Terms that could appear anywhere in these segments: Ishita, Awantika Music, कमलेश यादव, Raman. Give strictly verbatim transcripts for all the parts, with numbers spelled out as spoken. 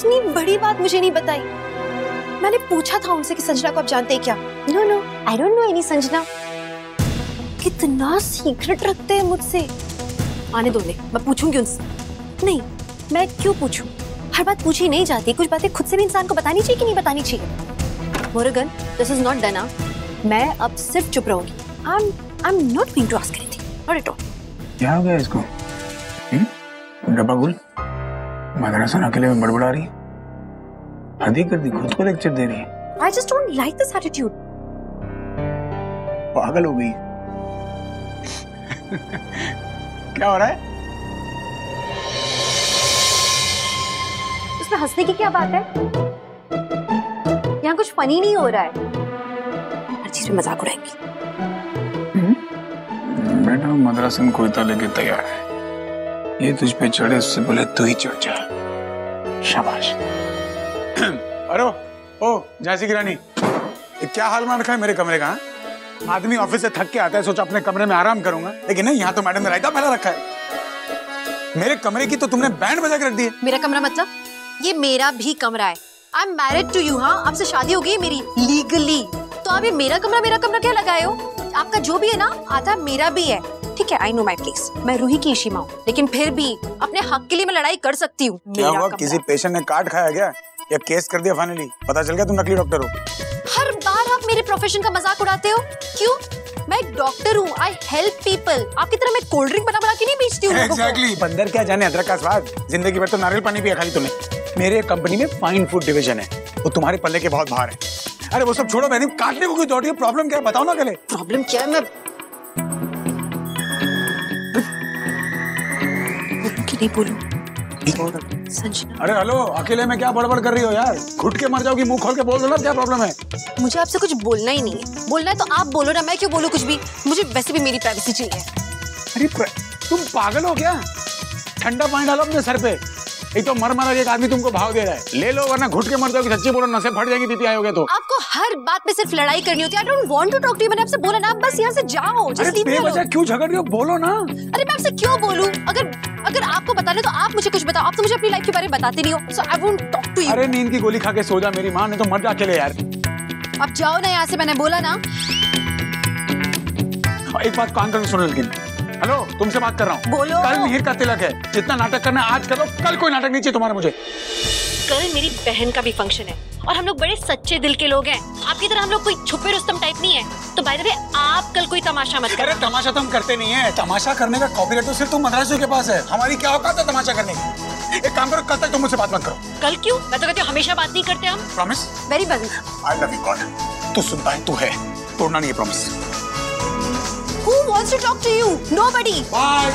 इतनी बड़ी बात मुझे नहीं बताई। मैंने पूछा था उनसे कि संजना को आप जानते हैं क्या? No no, I don't know any Sanjana. कितना सीक्रेट रखते हैं मुझसे। आने दो, मैं पूछूंगी उनसे। नहीं, मैं क्यों पूछूं? हर बात पूछी नहीं जाती, कुछ बातें खुद से भी इंसान को बतानी चाहिए कि नहीं बतानी चाहिए। Murugan, this is not done. मैं अब सिर्फ चुप रहूंगी। I am I am not going to ask anything, not at all. क्या हो गया इसको? हम्म, डब्बा गुल मदरसा अकेले में बड़बड़ा रही है, हदी कर दी, खुद को लेक्चर दे रही है। I just don't like this attitude. पागल हो गई। क्या हो रहा है? उसमें हंसने की क्या बात है? यहाँ कुछ फनी नहीं हो रहा है, हर चीज में मजाक उड़ाएंगी। बेटा, मदरसा में कोयता लेके तैयार है, ये तुझ पे चढ़े उससे बोले तू ही चढ़ जा। शाबाश। अरे ओ झांसी की रानी, क्या हाल मान रखा है मेरे कमरे का? आदमी ऑफिस से थक के आता है, सोचा अपने कमरे में आराम करूंगा, लेकिन नहीं, यहाँ तो मैडम ने रायता फैला रखा है। मेरे कमरे की तो तुमने बैंड बजा के रख दी है। मेरा कमरा मतलब? ये मेरा भी कमरा है। I am married to you. हाँ, आपसे शादी हो गई मेरी लीगली, तो आप ये मेरा कमरा मेरा कमरा क्या लगाए हो? आपका जो भी है ना, आधा मेरा भी है। ठीक है, आई नो माई प्लेस, मैं रूही की इशिमा हूँ, लेकिन फिर भी अपने हक के लिए मैं लड़ाई कर सकती हूँ। किसी पेशेंट ने काट खाया गया या केस कर दिया, फाइनली पता चल गया तुम नकली डॉक्टर हो। हर बार आप मेरे प्रोफेशन का मजाक उड़ाते हो। क्यों? मैं डॉक्टर हूँ, आई हेल्प पीपल। आपकी तरह मैं कोल्ड ड्रिंक बना बना के नहीं बेचती हूँ। exactly. बंदर क्या जाने अदरक का स्वाद, जिंदगी भर तो नारियल पानी पिया खाली तुमने। मेरे कंपनी में फाइन फूड डिवीजन है, वो तुम्हारे पल्ले के बहुत बाहर है। अरे वो सब छोड़ो, मैंने काटने को कोई दौड़ी है। प्रॉब्लम क्या है बताओ ना। गले प्रॉब्लम क्या है? मैं नहीं बोलूँ। अरे हेलो, अकेले में क्या बड़बड़ कर रही हो यार? घुट के मर जाओगी, मुंह खोल के बोल दो ना, क्या प्रॉब्लम है? मुझे आपसे कुछ बोलना ही नहीं है। बोलना है तो आप बोलो ना, मैं क्यों बोलूं कुछ भी? मुझे वैसे भी मेरी प्राइवेसी चाहिए। अरे तुम पागल हो क्या? ठंडा पानी डालो अपने सर पे। एक तो मर मरा एक आदमी तुमको भाव दे रहा है, ले लो वरना घुट के मर जाओगी। सच्ची बोलो, नसें फट जाएगी बीपी आयोगे तो। आपको हर बात पे सिर्फ लड़ाई करनी होती है। I don't want to talk to you. मैंने आपसे बोला ना, आप बस यहाँ से जाओ। अरे बेवजह क्यों झगड़ रही हो, बोलो ना। अरे मैं आपसे क्यों बोलूं? अगर अगर आपको बताने तो आप मुझे कुछ बताओ। आप तो मुझे अपनी लाइफ के बारे में बताते नहीं हो, so I won't talk to you. अरे नींद की गोली खा के सो जा, मेरी माँ ने तो मर जा अकेले यार। अब जाओ ना यहाँ से, मैंने बोला ना। एक बात कान करके सुनो, लेकिन हेलो तुमसे बात कर रहा हूँ। बोलो। कल मिहिर का तिलक है, जितना नाटक करना आज करो, कल कोई नाटक नहीं चाहिए तुम्हारा मुझे। कल मेरी बहन का भी फंक्शन है और हम लोग बड़े सच्चे दिल के लोग हैं। आपकी तरह हम लोग कोई छुपे रुस्तम टाइप नहीं है, तो बाय द वे आप कल कोई तमाशा मत करो। तमाशा तो हम करते नहीं है। तमाशा करने का कॉपीराइट तो सिर्फ तुम मद्रासियों के पास है, हमारी क्या औकात है तमाशा करने की। एक काम करो, कल तक तुम मुझसे बात मत करो। कल क्यों? मैं तो कहती हूँ हमेशा बात नहीं करते हम। प्रॉमिस? वेरी बड़ी। I love you God. तू सुनता है, तू है, तोड़ना नहीं है promise. Who wants to talk to you? Nobody. Bye.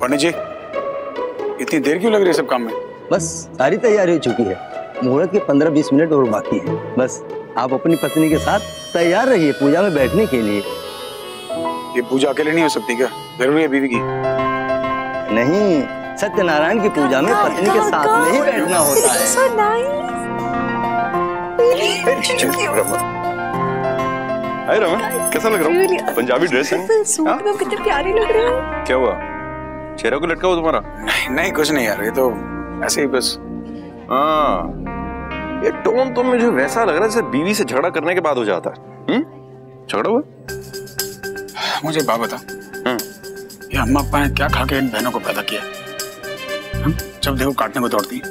Pandit ji, इतनी देर क्यों लग रही है सब काम में? बस सारी तैयारी हो चुकी है, मुहूर्त के पंद्रह बीस मिनट और बाकी है। बस आप अपनी पत्नी के साथ तैयार रहिए पूजा में बैठने के लिए। ये पूजा अकेले नहीं हो सकती क्या? जरूरी है बीवी की? नहीं, सत्यनारायण की पूजा में पत्नी के साथ में ही बैठना होता है। हाय रमन, कैसा लग रहा हूँ? पंजाबी ड्रेस में कितने प्यारे लग रहे हो। क्या हुआ, चेहरा को लटका हुआ तुम्हारा? नहीं नहीं, कुछ नहीं यार, ये तो ऐसे ही बस। हाँ, ये टोन तो मुझे वैसा लग रहा है जैसे बीवी से झगड़ा करने के बाद हो जाता है। झगड़ा हुआ? मुझे बात बता, ये अम्मा पापा ने क्या खा के इन बहनों को पैदा किया? जब देखो काटने को दौड़ती।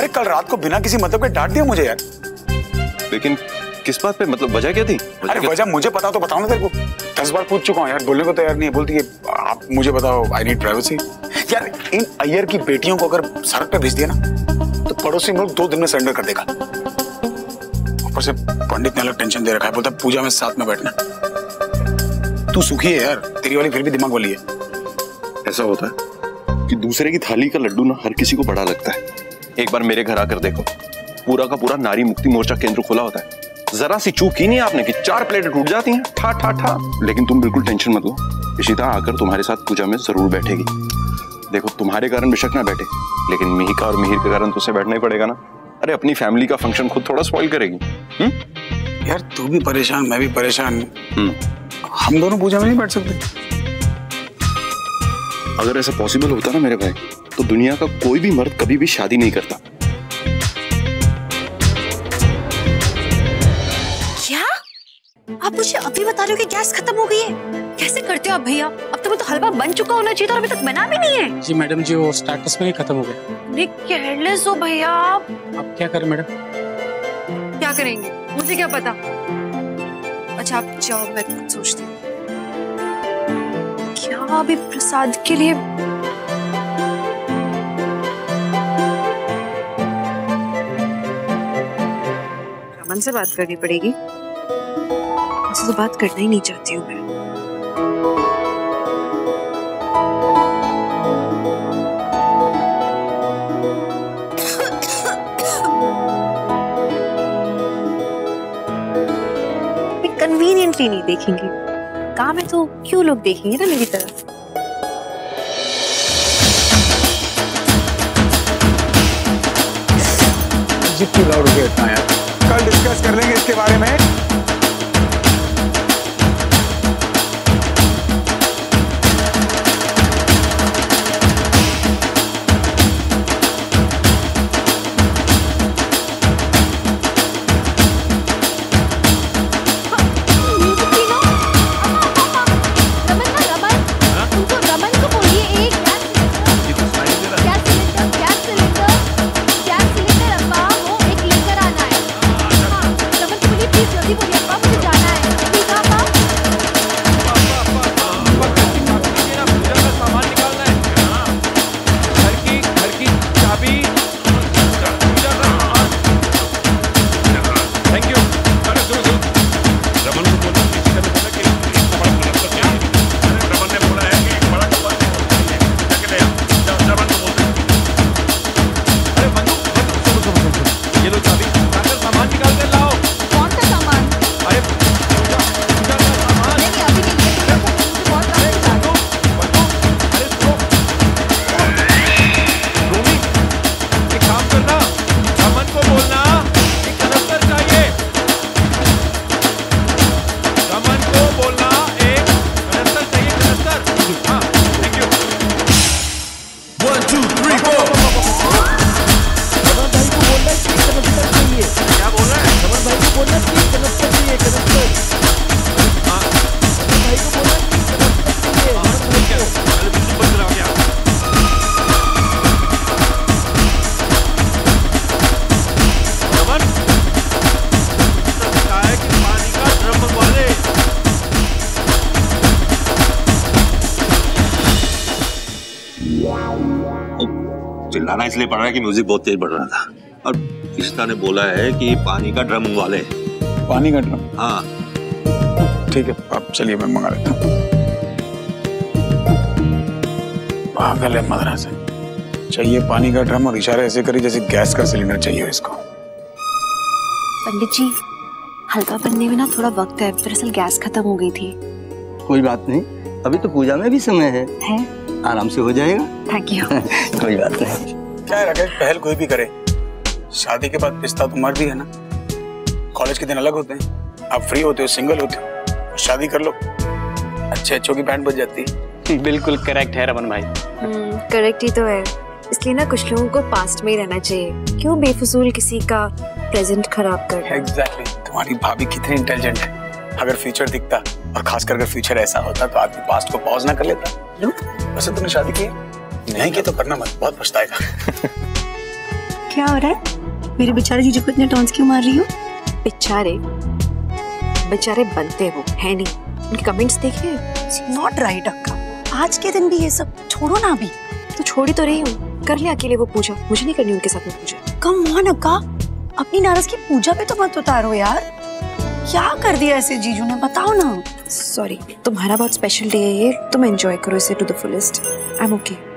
अरे कल रात को बिना किसी मतलब के डांट दिया मुझे यार। लेकिन किस बात पे? मतलब वजह क्या थी? अरे वजह मुझे पता तो बताओ ना, तेरे को दस बार पूछ चुका हूँ यार, बोलने को तैयार नहीं है। बोलती है आप मुझे बताओ, आई नीड प्राइवेसी। यार इन अय्यर की बेटियों को अगर सड़क पे भेज दिया ना तो पड़ोसी मुल्क दो दिन में सरेंडर कर देगा। ऊपर से पंडित ने अलग टेंशन दे रखा है, बोलता पूजा में साथ में बैठना। तू सुखी है यार, तेरी वाली फिर भी दिमाग वाली है। ऐसा होता है कि दूसरे की थाली का लड्डू ना हर किसी को बड़ा लगता है। एक बार मेरे घर आकर देखो, पूरा का पूरा नारी मुक्ति मोर्चा केंद्र खुला होता है। जरा सी चूक की नहीं आपने कि चार प्लेटें टूट जाती हैं, ठा ठा ठा। लेकिन तुम बिल्कुल टेंशन मत लो, इशिता आकर तुम्हारे साथ पूजा में जरूर बैठेगी। देखो तुम्हारे कारण बेशक ना बैठे, लेकिन मिहिका और मिहिर के कारण तो उसे बैठना ही पड़ेगा ना। अरे अपनी फैमिली का फंक्शन खुद थोड़ा स्पॉइल करेगी। हुँ? यार तू भी परेशान, मैं भी परेशान। हम दोनों पूजा में नहीं बैठ सकते। अगर ऐसा पॉसिबल होता ना मेरे भाई, तो दुनिया का कोई भी मर्द कभी भी शादी नहीं करता। क्या आप मुझे अभी बता रहे हो कि गैस खत्म हो गई है? कैसे करते हो आप भैया? अब तो मैं तो हलवा बन चुका होना चाहिए था और अभी तक बना भी नहीं है। जी मैडम जी, वो स्टार्टर्स में ही खत्म हो गया। केयरलेस हो भैया आप। अब क्या करें मैडम? क्या करेंगे मुझे क्या पता। अच्छा आप जाओ, मैं कुछ सोचती हूँ। क्या अभी प्रसाद के लिए रमन से बात करनी पड़ेगी। मुझसे तो बात करना ही नहीं चाहती हूँ मैं। कन्वीनियंटली नहीं देखेंगी, काम है तो क्यों लोग देखेंगे ना मेरी तरफ। जितनी लाउड हो गया यार, कल डिस्कस कर लेंगे इसके बारे में। चिल्लाना इसलिए पड़ रहा है कि म्यूजिक बहुत तेज बढ़ रहा था और इशिता ने बोला है कि पानी का ड्रम मंगवा ले। पानी का ड्रम? हाँ ठीक है, आप चलिए मैं मंगा लेता हूँ। पागल है मद्रास से, चाहिए पानी का ड्रम और इशारा ऐसे करी जैसे गैस का सिलेंडर चाहिए इसको। पंडित जी, हलवा बनने में ना थोड़ा वक्त है, दरअसल गैस खत्म हो गई थी। कोई बात नहीं, अभी तो पूजा में भी समय है, है? आराम से हो जाएगा। Thank you. कोई बात नहीं। क्या राकेश, पहल कोई भी करे, शादी के बाद पिस्ता तो मर भी है ना। कॉलेज के दिन अलग होते हैं, आप फ्री होते हो, सिंगल होते हो, शादी कर लो, अच्छे अच्छों की बैंड बज जाती है। बिल्कुल करेक्ट है रमन भाई। करेक्ट ही तो है, इसलिए ना कुछ लोगों को पास्ट में ही रहना चाहिए, क्यों बेफिजूल किसी का प्रेजेंट खराब कर। एग्जैक्टली, तुम्हारी भाभी कितनी इंटेलिजेंट है। अगर फ्यूचर दिखता और खासकर अगर फ्यूचर ऐसा होता तो आदमी पास्ट को पॉज ना कर लेता। वैसे तुमने शादी की नहीं की तो करना मत, बहुत पछताएगा। क्या हो रहा है मेरे बेचारे जीजू को इतने टॉन्ट्स क्यों मार रही हो? बेचारे बेचारे बनते हो है नहीं, उनके कमेंट्स देखे। नॉट राइट अक्का, आज के दिन भी ये सब छोड़ो ना। अभी तो छोड़ी तो रही हूँ, कर ले अकेले वो पूजा, मुझे नहीं करनी उनके साथ में पूजा। कम ऑन अक्का, अपनी नाराज की पूजा पे तो मत उतारो यार। क्या कर दिया ऐसे जीजू ने, बताओ ना। सॉरी, तुम्हारा बहुत स्पेशल डे है ये, तुम एंजॉय करो इसे to the fullest. I am okay.